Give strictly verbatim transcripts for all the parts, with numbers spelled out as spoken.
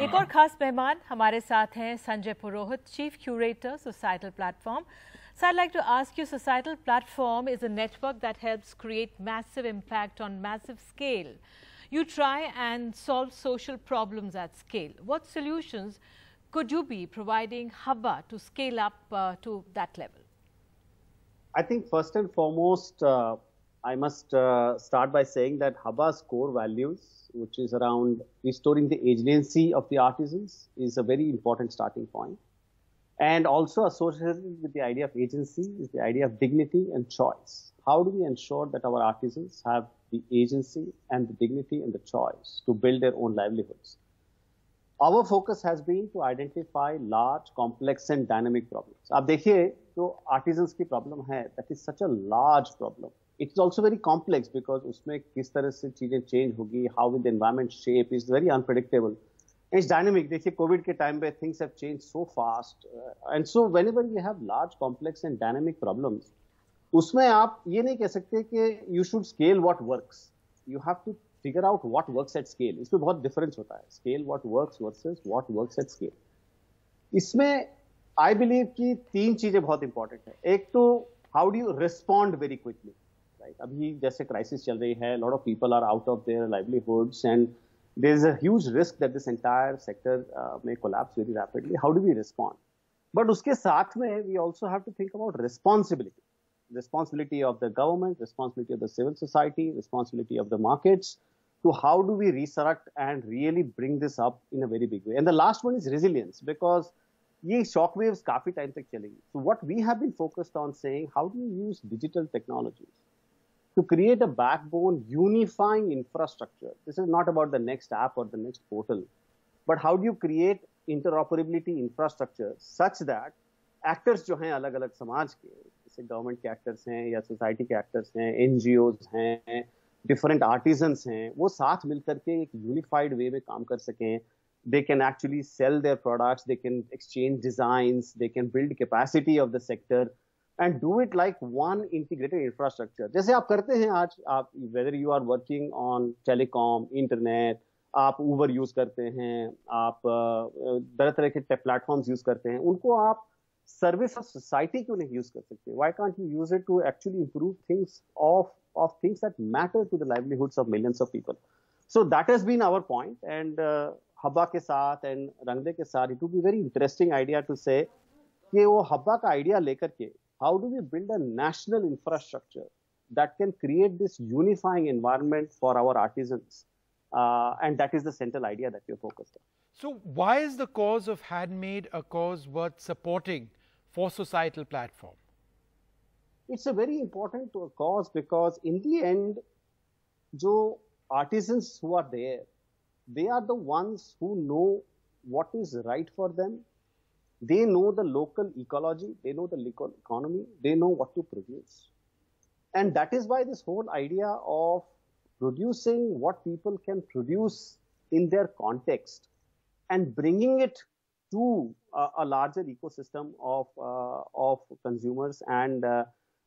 एक और खास मेहमान हमारे साथ हैं Sanjay Purohit, chief curator, societal platform. So I'd like to ask you, Societal Platform is a network that helps create massive impact on massive scale. You try and solve social problems at scale. What solutions could you be providing Haba to scale up uh, to that level? I think first and foremost, uh, I must uh, start by saying that Haba's core values, which is around restoring the agency of the artisans, is a very important starting point. And also associated with the idea of agency is the idea of dignity and choice. How do we ensure that our artisans have the agency and the dignity and the choice to build their own livelihoods? Our focus has been to identify large, complex and dynamic problems. आप देखिए जो artisans की problem है, that is such a large problem. It is also very complex because उसमें किस तरह से चीजें change होगी, how will the environment shape is very unpredictable. It's dynamic. देखिए कोविड के टाइम पे things have changed so fast, uh, and so whenever you have large, complex and dynamic problems, उसमें आप ये नहीं कह सकते कि you should scale what works. You have to figure out what works at scale. इसमें बहुत difference होता है. Scale what works versus what works at scale. इसमें I believe कि तीन चीजें बहुत important है. एक तो how do you respond very quickly. Right? अभी जैसे crisis चल रही है, lot of people are out of their livelihoods and there is a huge risk that this entire sector uh, may collapse very rapidly. How do we respond? But उसके साथ में we also have to think about responsibility, responsibility of the government, responsibility of the civil society, responsibility of the markets. So how do we resurrect and really bring this up in a very big way? And the last one is resilience, because ये shock waves काफी time तक चलेंगी. So what we have been focused on saying, how do we use digital technologies to create a backbone, unifying infrastructure. This is not about the next app or the next portal, but how do you create interoperability infrastructure such that actors जो हैं अलग-अलग समाज के, जैसे government के actors हैं या society के actors हैं, N G Os हैं, different artisans हैं, वो साथ मिलकर के एक unified way में काम कर सकें. They can actually sell their products, they can exchange designs, they can build capacity of the sector. And do it like one integrated infrastructure. जैसे आप करते हैं आज आप, whether you are working on telecom, internet, आप Uber use करते हैं, आप तरह तरह के platforms use करते हैं, उनको आप service of society क्यों नहीं use कर सकते? Why can't you use it to actually improve things of of things that matter to the livelihoods of millions of people? So that has been our point. And uh, Haba के साथ and Rangde के साथ, it would be very interesting idea to say कि वो Haba का idea लेकर के how do we build a national infrastructure that can create this unifying environment for our artisans? Uh, and that is the central idea that we are focused on. So why is the cause of handmade a cause worth supporting for Societal Platform? It's a very important cause because in the end, jo artisans who are there, they are the ones who know what is right for them. They know the local ecology, they know the local economy, they know what to produce. And that is why this whole idea of producing what people can produce in their context and bringing it to uh, a larger ecosystem of, uh, of consumers and uh,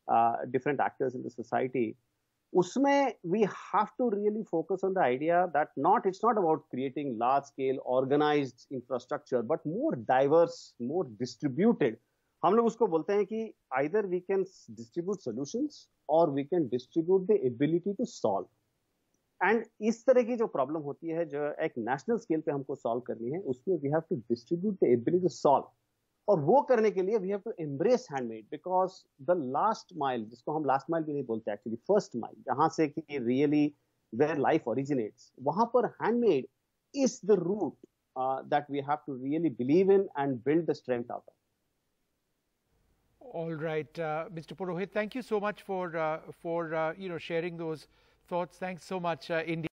uh, different actors in the society. Usme we have to really focus on the idea that not it's not about creating large-scale organized infrastructure, but more diverse, more distributed. हम लोग उसको बोलते हैं कि either we can distribute solutions or we can distribute the ability to solve. And इस तरह की जो problem होती है जो एक national scale पे हमको solve करनी है, उसमें we have to distribute the ability to solve. और वो करने के लिए we have to embrace handmade because the last mile, जिसको हम last mile भी नहीं बोलते actually first mile, जहाँ से कि really where life originates, वहाँ पर handmade is the root uh, that we have to really believe in and build the strength out of. All right, uh, Mister Purohit, thank you so much for uh, for uh, you know sharing those thoughts. Thanks so much, uh, India.